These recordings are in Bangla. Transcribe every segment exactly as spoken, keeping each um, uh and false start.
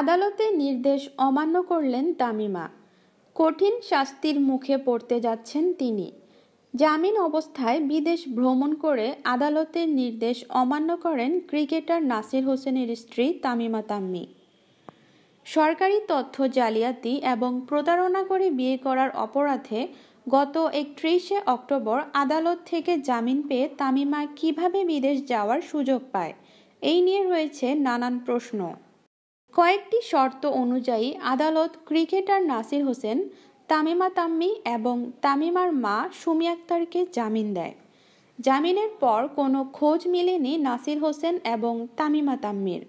আদালতে নির্দেশ অমান্য করলেন তামিমা, কঠিন শাস্তির মুখে পড়তে যাচ্ছেন তিনি। জামিন অবস্থায় বিদেশ ভ্রমণ করে আদালতের নির্দেশ অমান্য করেন ক্রিকেটার নাসির হোসেনের স্ত্রী তামিমা তাম্মি। সরকারি তথ্য জালিয়াতি এবং প্রতারণা করে বিয়ে করার অপরাধে গত একত্রিশে অক্টোবর আদালত থেকে জামিন পেয়ে তামিমা কিভাবে বিদেশ যাওয়ার সুযোগ পায় এই নিয়ে রয়েছে নানান প্রশ্ন। কয়েকটি শর্ত অনুযায়ী আদালত ক্রিকেটার নাসির হোসেন, তামিমা তাম্মি এবং তামিমার মা সুমি আক্তারকে জামিন দেয়। জামিনের পর কোনো খোঁজ মেলেনি নাসির হোসেন এবং তামিমা তাম্মির।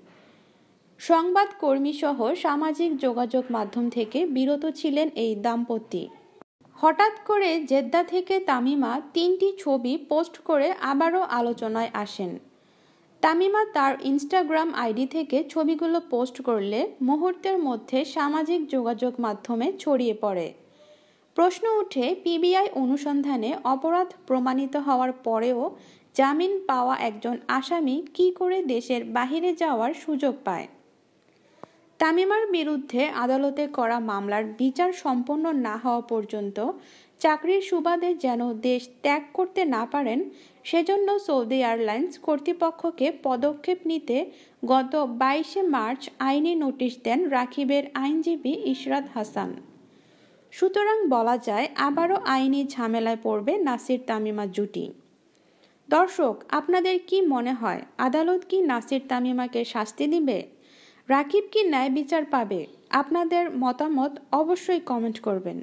সংবাদকর্মী সহ সামাজিক যোগাযোগ মাধ্যম থেকে বিরত ছিলেন এই দাম্পতি। হঠাৎ করে জেদ্দা থেকে তামিমা তিনটি ছবি পোস্ট করে আবারও আলোচনায় আসেন। তামিমা তার ইনস্টাগ্রাম আইডি থেকে ছবিগুলো পোস্ট করলে মুহূর্তের মধ্যে সামাজিক যোগাযোগ মাধ্যমে ছড়িয়ে পড়ে। প্রশ্ন উঠে পিবিআই অনুসন্ধানে অপরাধ প্রমাণিত হওয়ার পরেও জামিন পাওয়া একজন আসামি কি করে দেশের বাহিরে যাওয়ার সুযোগ পায়। তামিমার বিরুদ্ধে আদালতে করা মামলার বিচার সম্পন্ন না হওয়া পর্যন্ত চাকরির সুবাদে যেন দেশ ত্যাগ করতে না পারেন সেজন্য সৌদি এয়ারলাইন্স কর্তৃপক্ষকে পদক্ষেপ নিতে গত বাইশে মার্চ আইনি নোটিশ দেন রাকিবের আইনজীবী ইশরাত হাসান। সুতরাং বলা যায় আবারও আইনি ঝামেলায় পড়বে নাসির তামিমা জুটি। দর্শক, আপনাদের কি মনে হয় আদালত কি নাসির তামিমাকে শাস্তি দিবে? রাকিব কি ন্যায় বিচার পাবে? আপনাদের মতামত অবশ্যই কমেন্ট করবেন।